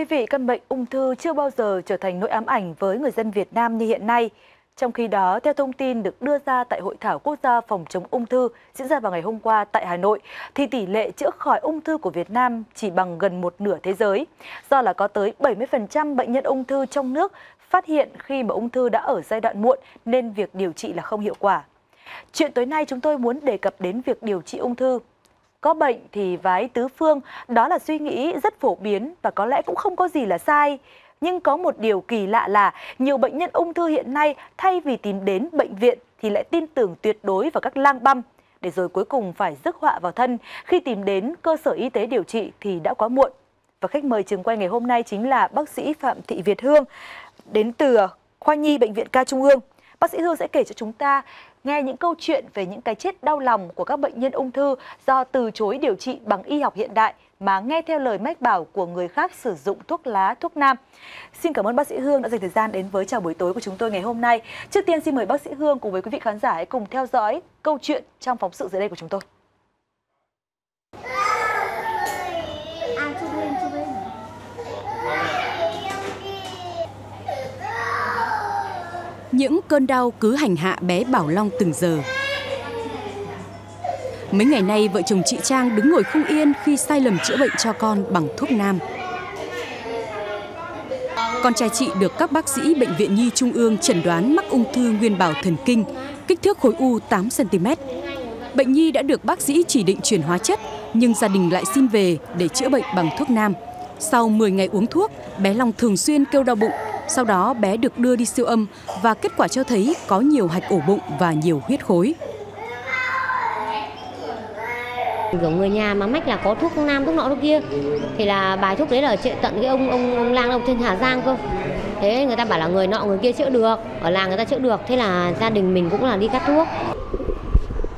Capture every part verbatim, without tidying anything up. quý vị, căn bệnh ung thư chưa bao giờ trở thành nỗi ám ảnh với người dân Việt Nam như hiện nay. Trong khi đó, theo thông tin được đưa ra tại Hội thảo Quốc gia phòng chống ung thư diễn ra vào ngày hôm qua tại Hà Nội, thì tỷ lệ chữa khỏi ung thư của Việt Nam chỉ bằng gần một nửa thế giới. Do là có tới bảy mươi phần trăm bệnh nhân ung thư trong nước phát hiện khi mà ung thư đã ở giai đoạn muộn nên việc điều trị là không hiệu quả. Chuyện tối nay chúng tôi muốn đề cập đến việc điều trị ung thư. Có bệnh thì vái tứ phương, đó là suy nghĩ rất phổ biến và có lẽ cũng không có gì là sai. Nhưng có một điều kỳ lạ là nhiều bệnh nhân ung thư hiện nay thay vì tìm đến bệnh viện thì lại tin tưởng tuyệt đối vào các lang băm, để rồi cuối cùng phải rước họa vào thân. Khi tìm đến cơ sở y tế điều trị thì đã quá muộn. Và khách mời trường quay ngày hôm nay chính là bác sĩ Phạm Thị Việt Hương, đến từ khoa nhi Bệnh viện K Trung ương. Bác sĩ Hương sẽ kể cho chúng ta nghe những câu chuyện về những cái chết đau lòng của các bệnh nhân ung thư do từ chối điều trị bằng y học hiện đại mà nghe theo lời mách bảo của người khác sử dụng thuốc lá, thuốc nam. Xin cảm ơn bác sĩ Hương đã dành thời gian đến với Chào Buổi Tối của chúng tôi ngày hôm nay. Trước tiên xin mời bác sĩ Hương cùng với quý vị khán giả hãy cùng theo dõi câu chuyện trong phóng sự dưới đây của chúng tôi. Những cơn đau cứ hành hạ bé Bảo Long từng giờ. Mấy ngày nay vợ chồng chị Trang đứng ngồi không yên khi sai lầm chữa bệnh cho con bằng thuốc nam. Con trai chị được các bác sĩ Bệnh viện Nhi Trung ương chẩn đoán mắc ung thư nguyên bào thần kinh, kích thước khối u tám xăng ti mét. Bệnh nhi đã được bác sĩ chỉ định chuyển hóa chất nhưng gia đình lại xin về để chữa bệnh bằng thuốc nam. Sau mười ngày uống thuốc, bé Long thường xuyên kêu đau bụng. Sau đó bé được đưa đi siêu âm và kết quả cho thấy có nhiều hạch ổ bụng và nhiều huyết khối. Kiểu người nhà mà mách là có thuốc nam thuốc nọ thuốc kia thì là bài thuốc đấy là chữa tận cái ông ông ông lang ông trên Hà Giang cơ. Thế người ta bảo là người nọ người kia chữa được, ở làng người ta chữa được, thế là gia đình mình cũng là đi cắt thuốc.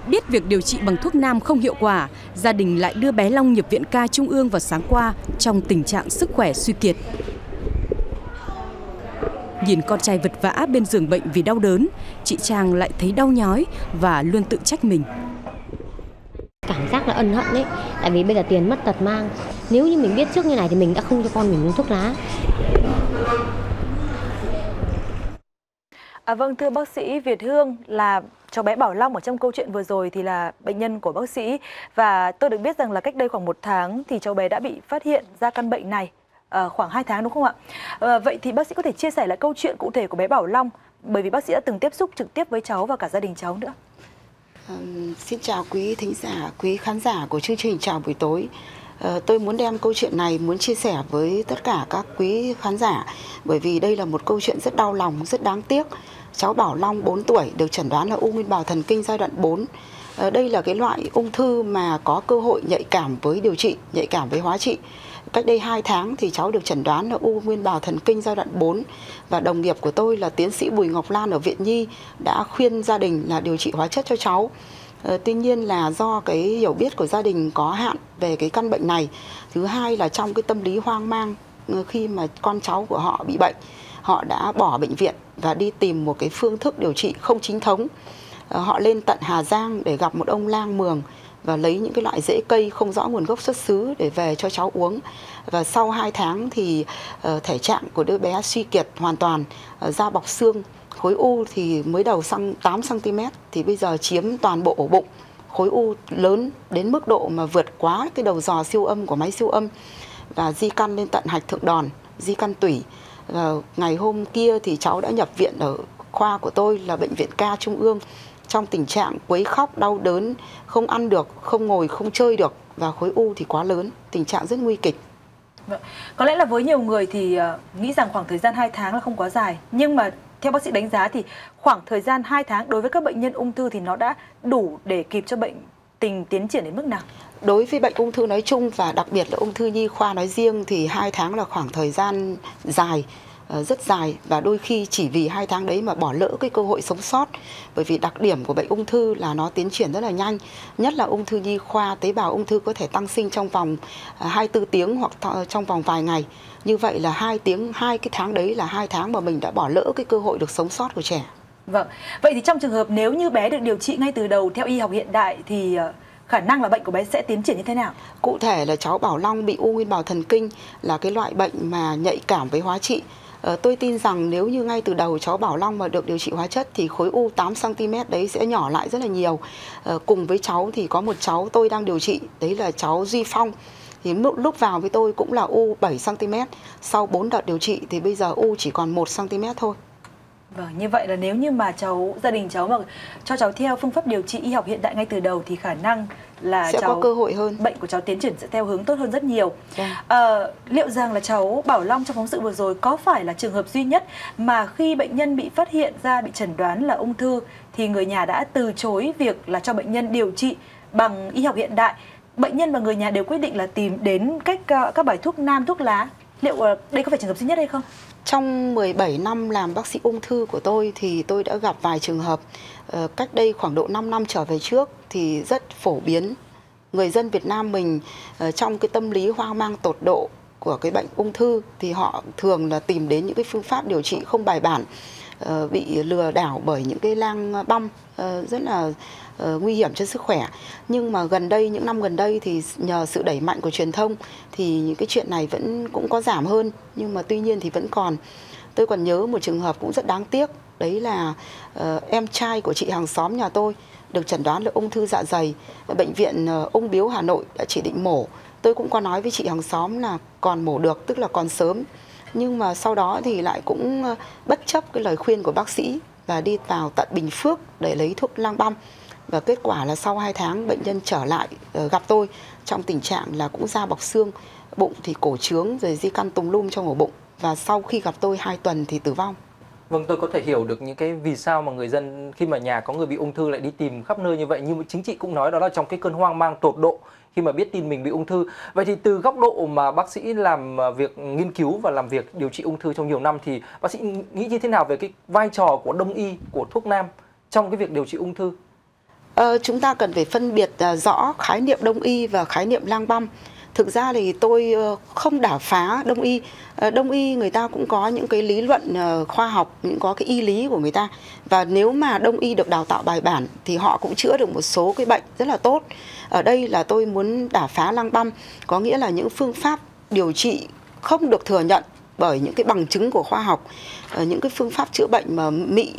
Biết việc điều trị bằng thuốc nam không hiệu quả, gia đình lại đưa bé Long nhập viện K Trung ương vào sáng qua trong tình trạng sức khỏe suy kiệt. Nhìn con trai vật vã bên giường bệnh vì đau đớn, chị Trang lại thấy đau nhói và luôn tự trách mình. Cảm giác là ân hận đấy, tại vì bây giờ tiền mất tật mang. Nếu như mình biết trước như này thì mình đã không cho con mình uống thuốc lá. À vâng, thưa bác sĩ Việt Hương, là cháu bé Bảo Long ở trong câu chuyện vừa rồi thì là bệnh nhân của bác sĩ. Và tôi được biết rằng là cách đây khoảng một tháng thì cháu bé đã bị phát hiện ra căn bệnh này. À, khoảng hai tháng đúng không ạ? À, vậy thì bác sĩ có thể chia sẻ lại câu chuyện cụ thể của bé Bảo Long, bởi vì bác sĩ đã từng tiếp xúc trực tiếp với cháu và cả gia đình cháu nữa. À, xin chào quý thính giả, quý khán giả của chương trình Chào Buổi Tối. À, tôi muốn đem câu chuyện này, muốn chia sẻ với tất cả các quý khán giả, bởi vì đây là một câu chuyện rất đau lòng, rất đáng tiếc. Cháu Bảo Long bốn tuổi được chẩn đoán là u nguyên bào thần kinh giai đoạn bốn. À, đây là cái loại ung thư mà có cơ hội nhạy cảm với điều trị, nhạy cảm với hóa trị. Cách đây hai tháng thì cháu được chẩn đoán là u nguyên bào thần kinh giai đoạn bốn. Và đồng nghiệp của tôi là tiến sĩ Bùi Ngọc Lan ở Viện Nhi đã khuyên gia đình là điều trị hóa chất cho cháu. Ờ, tuy nhiên là do cái hiểu biết của gia đình có hạn về cái căn bệnh này. Thứ hai là trong cái tâm lý hoang mang khi mà con cháu của họ bị bệnh, họ đã bỏ bệnh viện và đi tìm một cái phương thức điều trị không chính thống. Ờ, họ lên tận Hà Giang để gặp một ông lang mường và lấy những cái loại rễ cây không rõ nguồn gốc xuất xứ để về cho cháu uống. Và sau hai tháng thì uh, thể trạng của đứa bé suy kiệt hoàn toàn, uh, da bọc xương, khối u thì mới đầu sang tám xăng ti mét thì bây giờ chiếm toàn bộ ổ bụng. Khối u lớn đến mức độ mà vượt quá cái đầu dò siêu âm của máy siêu âm và di căn lên tận hạch thượng đòn, di căn tủy. Và ngày hôm kia thì cháu đã nhập viện ở khoa của tôi là Bệnh viện K Trung ương, trong tình trạng quấy khóc, đau đớn, không ăn được, không ngồi, không chơi được. Và khối u thì quá lớn, tình trạng rất nguy kịch. Có lẽ là với nhiều người thì nghĩ rằng khoảng thời gian hai tháng là không quá dài. Nhưng mà theo bác sĩ đánh giá thì khoảng thời gian hai tháng đối với các bệnh nhân ung thư thì nó đã đủ để kịp cho bệnh tình tiến triển đến mức nào? Đối với bệnh ung thư nói chung và đặc biệt là ung thư nhi khoa nói riêng thì hai tháng là khoảng thời gian dài, rất dài, và đôi khi chỉ vì hai tháng đấy mà bỏ lỡ cái cơ hội sống sót. Bởi vì đặc điểm của bệnh ung thư là nó tiến triển rất là nhanh, nhất là ung thư nhi khoa, tế bào ung thư có thể tăng sinh trong vòng hai mươi tư tiếng hoặc trong vòng vài ngày. Như vậy là hai tiếng hai cái tháng đấy là hai tháng mà mình đã bỏ lỡ cái cơ hội được sống sót của trẻ. Vâng, vậy thì trong trường hợp nếu như bé được điều trị ngay từ đầu theo y học hiện đại thì khả năng là bệnh của bé sẽ tiến triển như thế nào? Cụ thể là cháu Bảo Long bị u nguyên bào thần kinh, là cái loại bệnh mà nhạy cảm với hóa trị. Tôi tin rằng nếu như ngay từ đầu cháu Bảo Long mà được điều trị hóa chất thì khối u tám xăng ti mét đấy sẽ nhỏ lại rất là nhiều. Cùng với cháu thì có một cháu tôi đang điều trị, đấy là cháu Duy Phong. Thì lúc vào với tôi cũng là u bảy xăng ti mét, sau bốn đợt điều trị thì bây giờ u chỉ còn một xăng ti mét thôi. Vâng, như vậy là nếu như mà cháu, gia đình cháu mà cho cháu theo phương pháp điều trị y học hiện đại ngay từ đầu thì khả năng là sẽ cháu, có cơ hội hơn, bệnh của cháu tiến triển sẽ theo hướng tốt hơn rất nhiều. Yeah. À, liệu rằng là cháu Bảo Long trong phóng sự vừa rồi có phải là trường hợp duy nhất mà khi bệnh nhân bị phát hiện ra bị chẩn đoán là ung thư thì người nhà đã từ chối việc là cho bệnh nhân điều trị bằng y học hiện đại? Bệnh nhân và người nhà đều quyết định là tìm đến cách các bài thuốc nam, thuốc lá. Liệu đây có phải trường hợp duy nhất hay không? Trong mười bảy năm làm bác sĩ ung thư của tôi thì tôi đã gặp vài trường hợp. Cách đây khoảng độ năm năm trở về trước thì rất phổ biến. Người dân Việt Nam mình trong cái tâm lý hoang mang tột độ của cái bệnh ung thư thì họ thường là tìm đến những cái phương pháp điều trị không bài bản, bị lừa đảo bởi những cái lang băm rất là nguy hiểm cho sức khỏe. Nhưng mà gần đây, những năm gần đây thì nhờ sự đẩy mạnh của truyền thông thì những cái chuyện này vẫn cũng có giảm hơn, nhưng mà tuy nhiên thì vẫn còn. Tôi còn nhớ một trường hợp cũng rất đáng tiếc, đấy là em trai của chị hàng xóm nhà tôi được chẩn đoán là ung thư dạ dày. Bệnh viện Ung Bướu Hà Nội đã chỉ định mổ. Tôi cũng có nói với chị hàng xóm là còn mổ được, tức là còn sớm. Nhưng mà sau đó thì lại cũng bất chấp cái lời khuyên của bác sĩ và đi vào tận Bình Phước để lấy thuốc lang băm. Và kết quả là sau hai tháng bệnh nhân trở lại gặp tôi trong tình trạng là cũng da bọc xương, bụng thì cổ trướng, rồi di căn tùng lum trong ổ bụng. Và sau khi gặp tôi hai tuần thì tử vong. Vâng, tôi có thể hiểu được những cái vì sao mà người dân khi mà nhà có người bị ung thư lại đi tìm khắp nơi như vậy. Nhưng chính chị cũng nói đó là trong cái cơn hoang mang tột độ khi mà biết tin mình bị ung thư. Vậy thì từ góc độ mà bác sĩ làm việc nghiên cứu và làm việc điều trị ung thư trong nhiều năm thì bác sĩ nghĩ như thế nào về cái vai trò của đông y, của thuốc nam trong cái việc điều trị ung thư? Ờ, chúng ta cần phải phân biệt rõ khái niệm đông y và khái niệm lang băm. Thực ra thì tôi không đả phá đông y. Đông y người ta cũng có những cái lý luận khoa học, những có cái y lý của người ta. Và nếu mà đông y được đào tạo bài bản thì họ cũng chữa được một số cái bệnh rất là tốt. Ở đây là tôi muốn đả phá lang băm, có nghĩa là những phương pháp điều trị không được thừa nhận bởi những cái bằng chứng của khoa học, những cái phương pháp chữa bệnh mà mị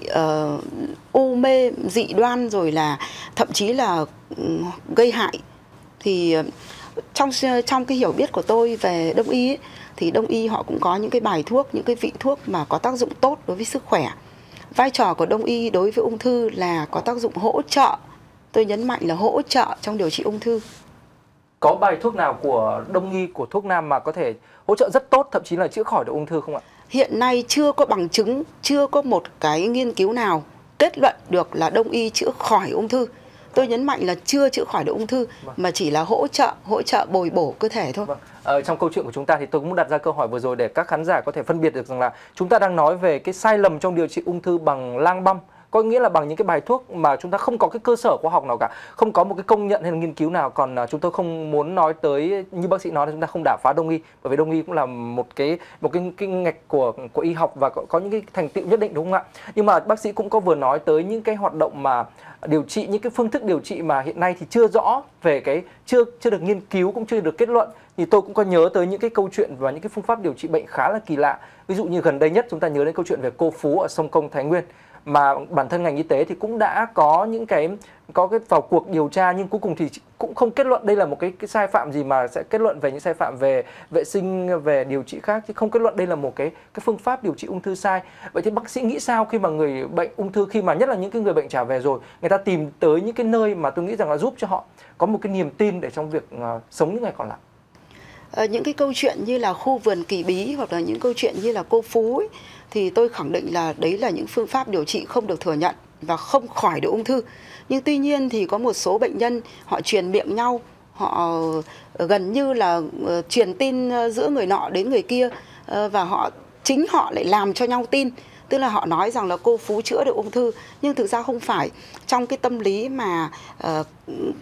uh, u mê, dị đoan, rồi là thậm chí là gây hại. Thì trong trong cái hiểu biết của tôi về đông y ấy, thì đông y họ cũng có những cái bài thuốc, những cái vị thuốc mà có tác dụng tốt đối với sức khỏe. Vai trò của đông y đối với ung thư là có tác dụng hỗ trợ. Tôi nhấn mạnh là hỗ trợ trong điều trị ung thư. Có bài thuốc nào của đông y, của thuốc nam mà có thể hỗ trợ rất tốt, thậm chí là chữa khỏi được ung thư không ạ? Hiện nay chưa có bằng chứng, chưa có một cái nghiên cứu nào kết luận được là đông y chữa khỏi ung thư. Tôi nhấn mạnh là chưa chữa khỏi được ung thư, vâng, mà chỉ là hỗ trợ, hỗ trợ bồi bổ cơ thể thôi. Vâng. Ờ, trong câu chuyện của chúng ta thì tôi cũng đặt ra câu hỏi vừa rồi để các khán giả có thể phân biệt được rằng là chúng ta đang nói về cái sai lầm trong điều trị ung thư bằng lang băm, có nghĩa là bằng những cái bài thuốc mà chúng ta không có cái cơ sở khoa học nào cả, không có một cái công nhận hay là nghiên cứu nào. Còn chúng tôi không muốn nói tới, như bác sĩ nói là chúng ta không đả phá đông y, bởi vì đông y cũng là một cái một cái, cái ngạch của của y học và có, có những cái thành tựu nhất định, đúng không ạ? Nhưng mà bác sĩ cũng có vừa nói tới những cái hoạt động mà điều trị, những cái phương thức điều trị mà hiện nay thì chưa rõ về cái chưa chưa được nghiên cứu, cũng chưa được kết luận. Thì tôi cũng có nhớ tới những cái câu chuyện và những cái phương pháp điều trị bệnh khá là kỳ lạ. Ví dụ như gần đây nhất chúng ta nhớ đến câu chuyện về cô Phú ở Sông Công, Thái Nguyên, mà bản thân ngành y tế thì cũng đã có những cái có cái vào cuộc điều tra, nhưng cuối cùng thì cũng không kết luận đây là một cái, cái sai phạm gì mà sẽ kết luận về những sai phạm về vệ sinh, về điều trị khác, chứ không kết luận đây là một cái cái phương pháp điều trị ung thư sai. Vậy thì bác sĩ nghĩ sao khi mà người bệnh ung thư, khi mà nhất là những cái người bệnh trả về rồi, người ta tìm tới những cái nơi mà tôi nghĩ rằng là giúp cho họ có một cái niềm tin để trong việc uh, sống những ngày còn lại? À, những cái câu chuyện như là khu vườn Kỳ Bí hoặc là những câu chuyện như là cô Phú ấy, thì tôi khẳng định là đấy là những phương pháp điều trị không được thừa nhận và không khỏi được ung thư. Nhưng tuy nhiên thì có một số bệnh nhân họ truyền miệng nhau, họ gần như là truyền tin giữa người nọ đến người kia, và họ chính họ lại làm cho nhau tin. Tức là họ nói rằng là cô Phú chữa được ung thư, nhưng thực ra không phải. Trong cái tâm lý mà uh,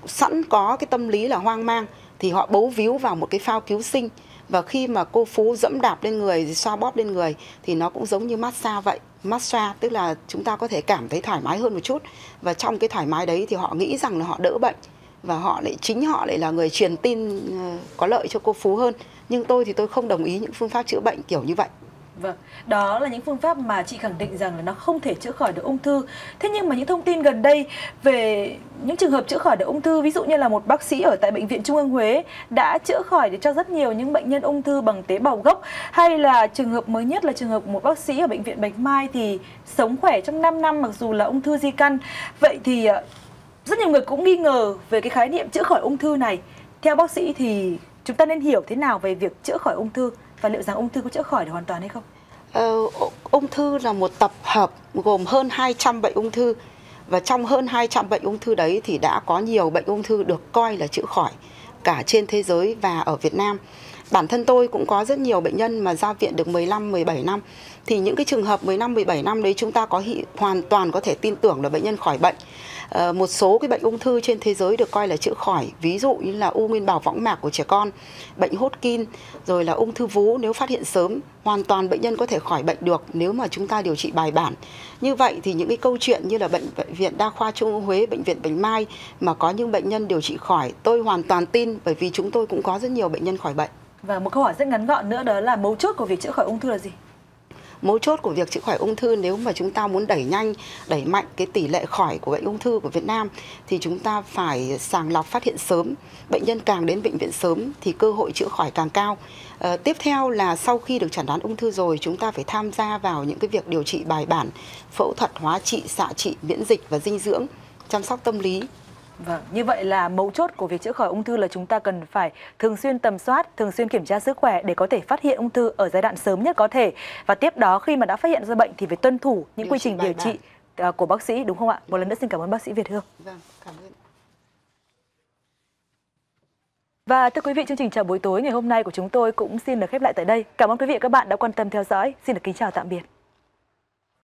sẵn có cái tâm lý là hoang mang thì họ bấu víu vào một cái phao cứu sinh. Và khi mà cô Phú dẫm đạp lên người, xoa bóp lên người thì nó cũng giống như massage vậy. Massage tức là chúng ta có thể cảm thấy thoải mái hơn một chút. Và trong cái thoải mái đấy thì họ nghĩ rằng là họ đỡ bệnh. và họ lại chính họ lại là người truyền tin có lợi cho cô Phú hơn. Nhưng tôi thì tôi không đồng ý những phương pháp chữa bệnh kiểu như vậy. Vâng, đó là những phương pháp mà chị khẳng định rằng là nó không thể chữa khỏi được ung thư. Thế nhưng mà những thông tin gần đây về những trường hợp chữa khỏi được ung thư, ví dụ như là một bác sĩ ở tại Bệnh viện Trung ương Huế đã chữa khỏi để cho rất nhiều những bệnh nhân ung thư bằng tế bào gốc, hay là trường hợp mới nhất là trường hợp một bác sĩ ở Bệnh viện Bạch Mai thì sống khỏe trong năm năm mặc dù là ung thư di căn. Vậy thì rất nhiều người cũng nghi ngờ về cái khái niệm chữa khỏi ung thư này. Theo bác sĩ thì chúng ta nên hiểu thế nào về việc chữa khỏi ung thư? Và liệu rằng ung thư có chữa khỏi được hoàn toàn hay không? Ờ, ung thư là một tập hợp gồm hơn hai trăm bệnh ung thư. Và trong hơn hai trăm bệnh ung thư đấy thì đã có nhiều bệnh ung thư được coi là chữa khỏi cả trên thế giới và ở Việt Nam. Bản thân tôi cũng có rất nhiều bệnh nhân mà ra viện được mười lăm, mười bảy năm. Thì những cái trường hợp mười lăm, mười bảy năm đấy chúng ta có hoàn toàn có thể tin tưởng là bệnh nhân khỏi bệnh. Ờ, một số cái bệnh ung thư trên thế giới được coi là chữa khỏi. Ví dụ như là u nguyên bào võng mạc của trẻ con, bệnh Hodgkin, rồi là ung thư vú nếu phát hiện sớm. Hoàn toàn bệnh nhân có thể khỏi bệnh được nếu mà chúng ta điều trị bài bản. Như vậy thì những cái câu chuyện như là Bệnh viện Đa khoa Trung ương Huế, Bệnh viện Bạch Mai mà có những bệnh nhân điều trị khỏi, tôi hoàn toàn tin, bởi vì chúng tôi cũng có rất nhiều bệnh nhân khỏi bệnh. Và một câu hỏi rất ngắn gọn nữa, đó là mấu chốt của việc chữa khỏi ung thư là gì? Mấu chốt của việc chữa khỏi ung thư, nếu mà chúng ta muốn đẩy nhanh, đẩy mạnh cái tỷ lệ khỏi của bệnh ung thư của Việt Nam thì chúng ta phải sàng lọc phát hiện sớm. Bệnh nhân càng đến bệnh viện sớm thì cơ hội chữa khỏi càng cao. À, tiếp theo là sau khi được chẩn đoán ung thư rồi, chúng ta phải tham gia vào những cái việc điều trị bài bản, phẫu thuật, hóa trị, xạ trị, miễn dịch và dinh dưỡng, chăm sóc tâm lý. Vâng, như vậy là mấu chốt của việc chữa khỏi ung thư là chúng ta cần phải thường xuyên tầm soát, thường xuyên kiểm tra sức khỏe để có thể phát hiện ung thư ở giai đoạn sớm nhất có thể. Và tiếp đó khi mà đã phát hiện ra bệnh thì phải tuân thủ những điều quy trình điều trị bản. của bác sĩ, đúng không ạ? Một lần nữa xin cảm ơn bác sĩ Việt Hương. Vâng, cảm ơn. Và thưa quý vị, chương trình Chào Buổi Tối ngày hôm nay của chúng tôi cũng xin được khép lại tại đây. Cảm ơn quý vị và các bạn đã quan tâm theo dõi. Xin được kính chào tạm biệt.